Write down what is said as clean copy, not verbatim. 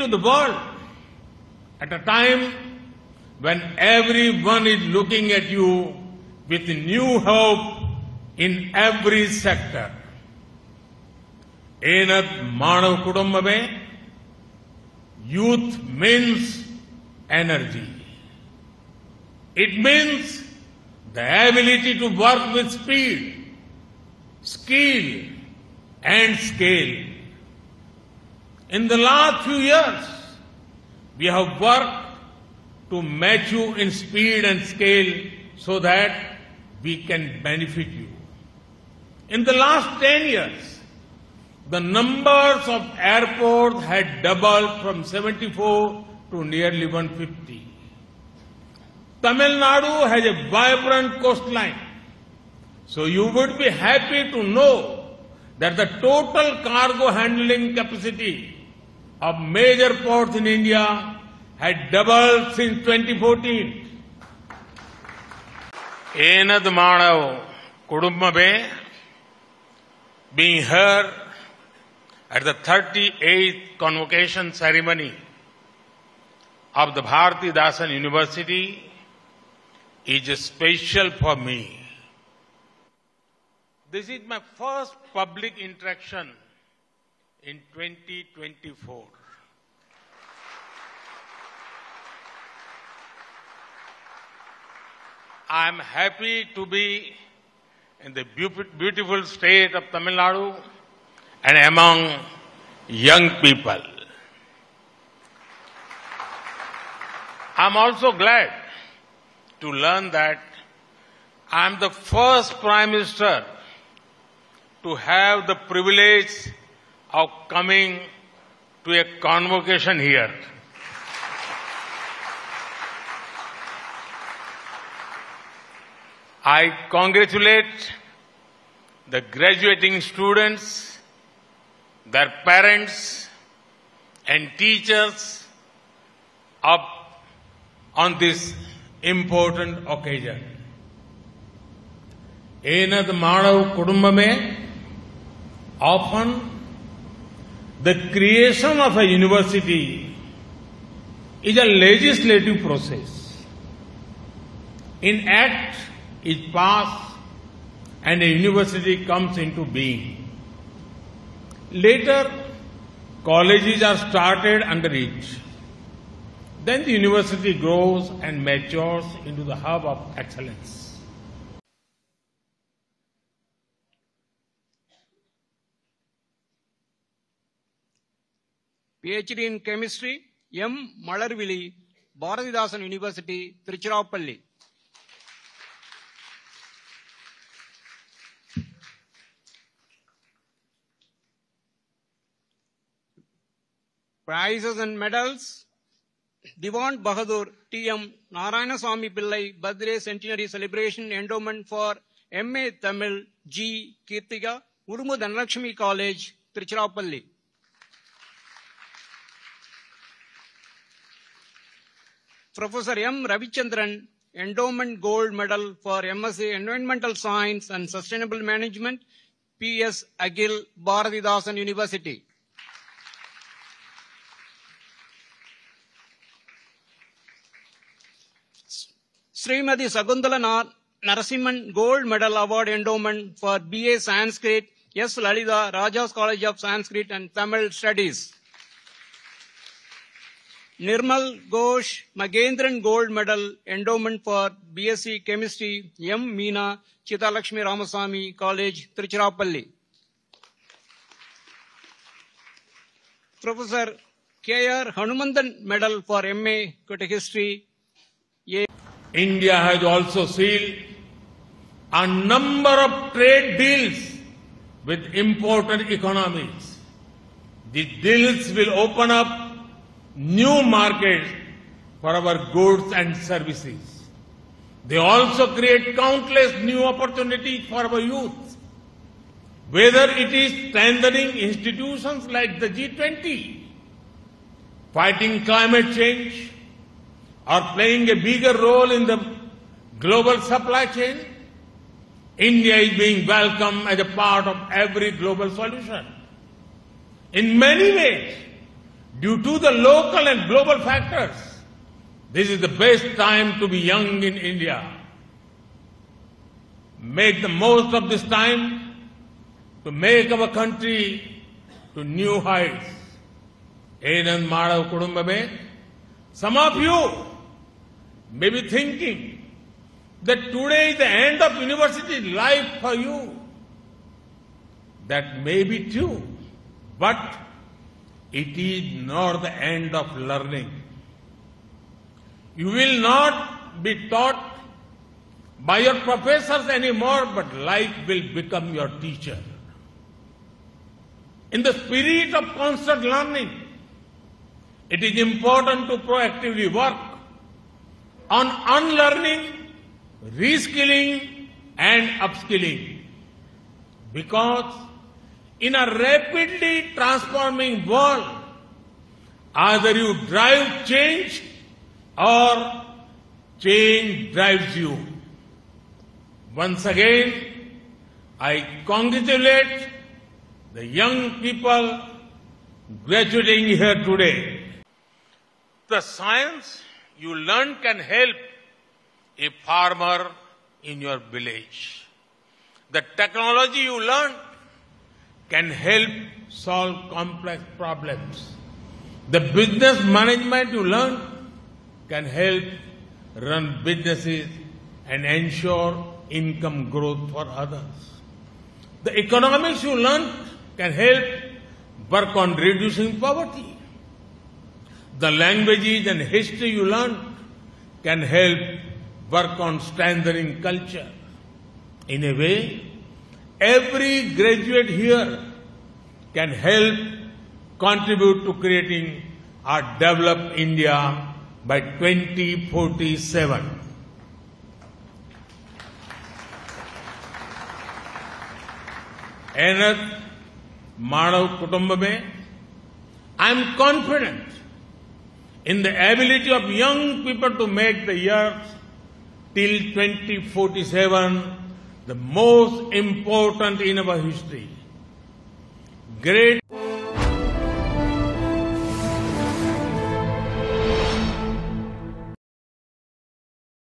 into the world at a time when everyone is looking at you with new hope in every sector. Enat Manav Kudumbame, youth means energy. It means the ability to work with speed, skill and scale. In the last few years, we have worked to match you in speed and scale so that we can benefit you. In the last 10 years, the numbers of airports had doubled from 74 to nearly 150. Tamil Nadu has a vibrant coastline, so you would be happy to know that the total cargo handling capacity of major ports in India had doubled since 2014. Enad Manav Kudumbame, being here at the 38th convocation ceremony of the Bharathidasan University is special for me. This is my first public interaction in 2024. I am happy to be in the beautiful state of Tamil Nadu and among young people. I am also glad to learn that I am the first Prime Minister to have the privilege of coming to a convocation here. I congratulate the graduating students, their parents and teachers on this important occasion. Enad Manav Kudumbame, often the creation of a university is a legislative process. In act is passed and a university comes into being. Later, colleges are started under it. Then the university grows and matures into the hub of excellence. PhD in Chemistry, M. Malarvili, Bharathidasan University, Tiruchirappalli. Prizes and medals. Dewan Bahadur, TM, Narayana Swami Pillai, Birthday Centenary Celebration Endowment for M.A. Tamil, G. Kirtiga, Urmudhanrakshmi College, Tiruchirappalli. Professor M. Ravichandran, Endowment Gold Medal for MSc Environmental Science and Sustainable Management, P.S. Agil, Bharathidasan University. Srimadi Sagundalanar, Narasimhan Gold Medal Award Endowment for B.A. Sanskrit, S. Lalitha, Raja's College of Sanskrit and Tamil Studies. Nirmal Ghosh Magendran Gold Medal Endowment for B.Sc. Chemistry, M. Meena Chitalakshmi Ramasamy College, Tiruchirappalli. Professor K.R. Hanumanthan Medal for M.A. History. India has also sealed a number of trade deals with important economies. These deals will open up new markets for our goods and services. They also create countless new opportunities for our youth. Whether it is strengthening institutions like the G20, fighting climate change, or playing a bigger role in the global supply chain, India is being welcomed as a part of every global solution. In many ways, due to the local and global factors. This is the best time to be young in India. Make the most of this time to make our country to new heights. Anand Madav Kudumbabe, some of you may be thinking that today is the end of university life for you. That may be true, but it is not the end of learning. You will not be taught by your professors anymore, but life will become your teacher. In the spirit of constant learning, it is important to proactively work on unlearning, reskilling and upskilling, because in a rapidly transforming world, either you drive change or change drives you. Once again, I congratulate the young people graduating here today. The science you learn can help a farmer in your village. The technology you learn can help solve complex problems. The business management you learn can help run businesses and ensure income growth for others. The economics you learn can help work on reducing poverty. The languages and history you learn can help work on strengthening culture. In a way, every graduate here can help contribute to creating our developed India by 2047. Anand Madav Kutumbame, I am confident in the ability of young people to make the year till 2047 the most important in our history. Great